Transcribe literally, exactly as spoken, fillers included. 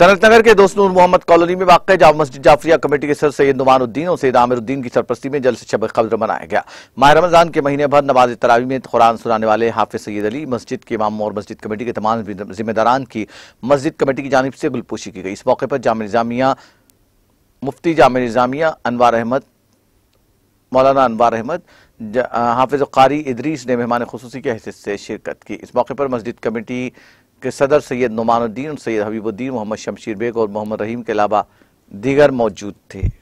सनत नगर के दोस्तूर मोहम्मद कॉलोनी में वाक़ जमा मस्जिद जाफिया कमेटी के सर सैयद नुमानुद्दीन और सैयद सैदरुद्दीन की सरपरस्ती में जलसा शब क़द्र मनाया गया। माह रमजान के महीने भर नमाज तरावी में कुरान सुनाने वाले हाफिज़ि सैद अली, मस्जिद के इमाम और मस्जिद कमेटी के तमाम जिम्मेदारान की मस्जिद कमेटी की जानिब से गुलपोशी की गई। इस मौके पर जाम निज़ामिया मुफ्ती जाम निज़ामिया अनवर अहमद मौलाना अनवर अहमद हाफिज़ारी इद्रीस ने मेहमान खुसूसी की हैसियत से शिरकत की। इस मौके पर मस्जिद कमेटी के सदर सैयद नुमानुद्दीन, सैयद हबीबुद्दीन, मोहम्मद शमशीर बेग और मोहम्मद रहीम के अलावा दीगर मौजूद थे।